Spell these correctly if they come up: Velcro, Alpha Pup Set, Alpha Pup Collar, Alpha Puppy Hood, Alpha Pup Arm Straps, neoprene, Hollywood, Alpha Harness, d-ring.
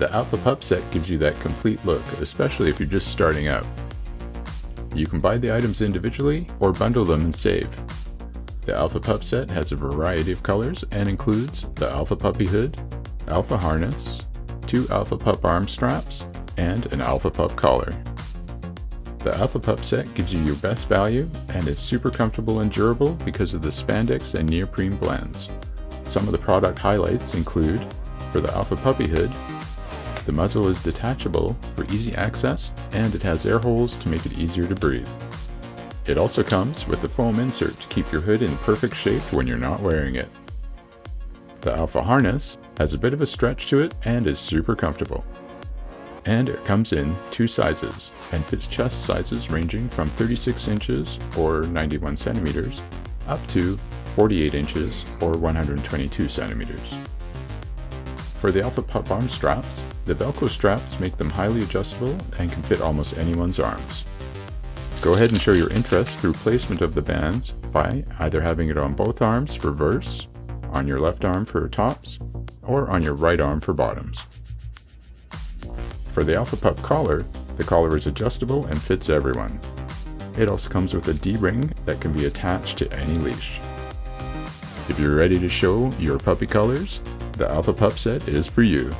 The Alpha Pup Set gives you that complete look, especially if you're just starting out. You can buy the items individually or bundle them and save. The Alpha Pup Set has a variety of colors and includes the Alpha Puppy Hood, Alpha Harness, 2 Alpha Pup Arm Straps, and an Alpha Pup Collar. The Alpha Pup Set gives you your best value and is super comfortable and durable because of the spandex and neoprene blends. Some of the product highlights include, for the Alpha Puppy Hood, the muzzle is detachable for easy access and it has air holes to make it easier to breathe. It also comes with a foam insert to keep your hood in perfect shape when you're not wearing it. The Alpha Harness has a bit of a stretch to it and is super comfortable. And it comes in 2 sizes and fits chest sizes ranging from 36 inches or 91 centimeters up to 48 inches or 122 centimeters. For the Alpha Pup Arm Straps, the Velcro straps make them highly adjustable and can fit almost anyone's arms. Go ahead and show your interest through placement of the bands by either having it on both arms for verse, on your left arm for tops, or on your right arm for bottoms. For the Alpha Pup Collar, the collar is adjustable and fits everyone. It also comes with a D-ring that can be attached to any leash. If you're ready to show your puppy colors, the Alpha Pup Set is for you.